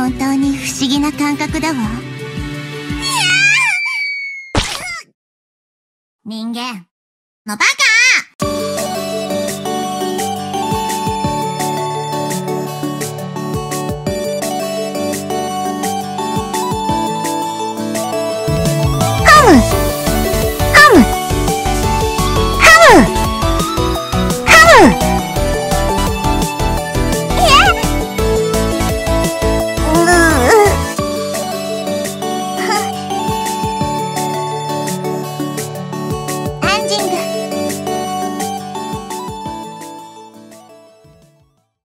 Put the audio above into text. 本当に不思議な感覚だわ。いやー人間のバカ！